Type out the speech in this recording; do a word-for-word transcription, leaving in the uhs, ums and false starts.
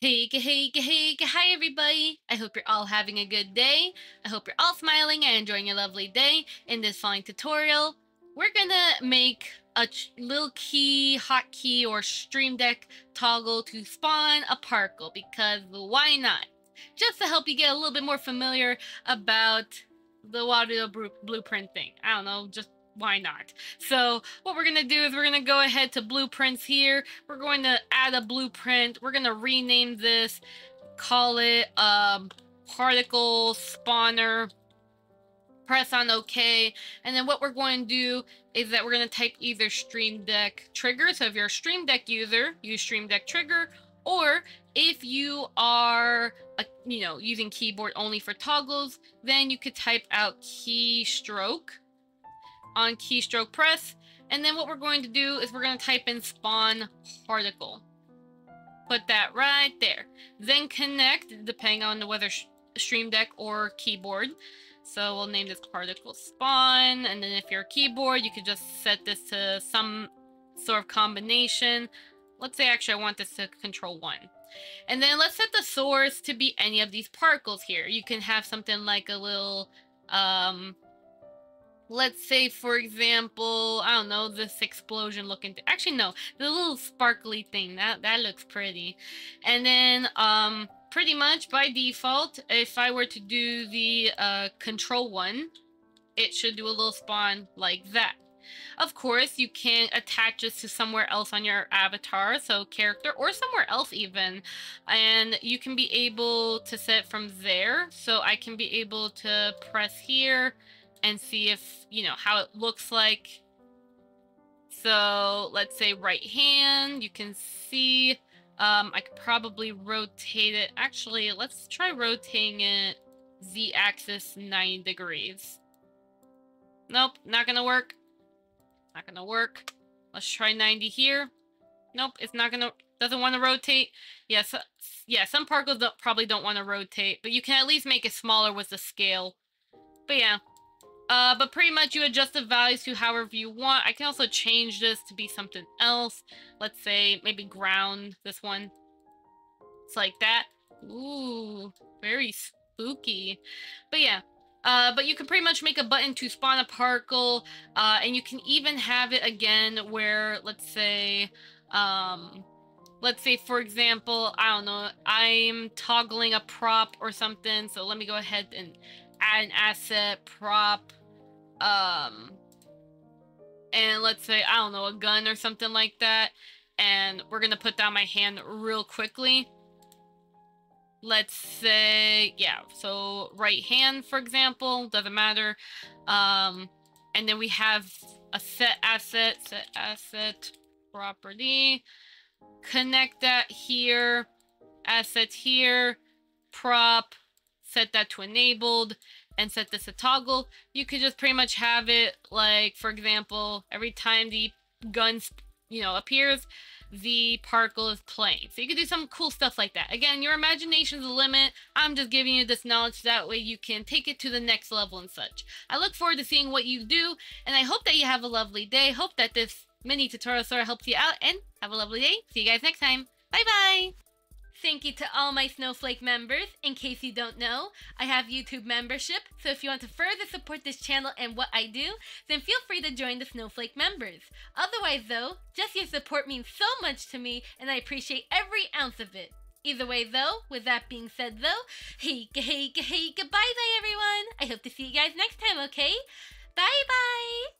Hey, hey, hey, hi everybody. I hope you're all having a good day. I hope you're all smiling and enjoying your lovely day. In this following tutorial, we're gonna make a little key, hotkey, or Stream Deck toggle to spawn a parkle, because why not? Just to help you get a little bit more familiar about the Wario blueprint thing. I don't know, just why not? So what we're going to do is we're going to go ahead to blueprints here. We're going to add a blueprint. We're going to rename this, call it um, particle spawner. Press on OK. And then what we're going to do is that we're going to type either Stream Deck trigger. So if you're a Stream Deck user, use Stream Deck trigger. Or if you are, uh, you know, using keyboard only for toggles, then you could type out keystroke. On keystroke press, and then what we're going to do is we're going to type in spawn particle. Put that right there. Then connect, depending on whether Stream Deck or keyboard. So we'll name this particle spawn, and then if you're a keyboard, you could just set this to some sort of combination. Let's say actually I want this to control one. And then let's set the source to be any of these particles here. You can have something like a little... Um, Let's say, for example, I don't know, this explosion looking... Th Actually, no. The little sparkly thing. That that looks pretty. And then, um, pretty much by default, if I were to do the uh, control one, it should do a little spawn like that. Of course, you can attach this to somewhere else on your avatar, so character, or somewhere else even. And you can be able to set from there. So I can be able to press here and see if, you know, how it looks like. So let's say right hand, you can see, um, I could probably rotate it. Actually, let's try rotating it Z axis ninety degrees. Nope, not gonna work. Not gonna work. Let's try ninety here. Nope, it's not gonna, doesn't want to rotate. Yes, yeah, so, yeah, some particles don't, probably don't want to rotate, but you can at least make it smaller with the scale. But yeah. Uh, but pretty much you adjust the values to however you want. I can also change this to be something else. Let's say maybe ground, this one. It's like that. Ooh, very spooky. But yeah. Uh, but you can pretty much make a button to spawn a particle. Uh, and you can even have it again where, let's say... Um, let's say, for example, I don't know. I'm toggling a prop or something. So let me go ahead and add an asset prop. Um, and let's say, I don't know, a gun or something like that. And we're going to put down my hand real quickly. Let's say, yeah, so right hand, for example, doesn't matter. Um, and then we have a set asset, set asset property. Connect that here, assets here, prop, set that to enabled, and set this to toggle. You could just pretty much have it like, for example, every time the gun, you know, appears, the particle is playing. So you could do some cool stuff like that. Again, your imagination's the limit. I'm just giving you this knowledge so that way you can take it to the next level and such. I look forward to seeing what you do, and I hope that you have a lovely day. Hope that this mini tutorial sort of helps you out, and have a lovely day. See you guys next time. Bye-bye. Thank you to all my Snowflake members. In case you don't know, I have YouTube membership, so if you want to further support this channel and what I do, then feel free to join the Snowflake members. Otherwise though, just your support means so much to me, and I appreciate every ounce of it. Either way though, with that being said though, hey, hey, hey, goodbye bye everyone! I hope to see you guys next time, okay? Bye bye!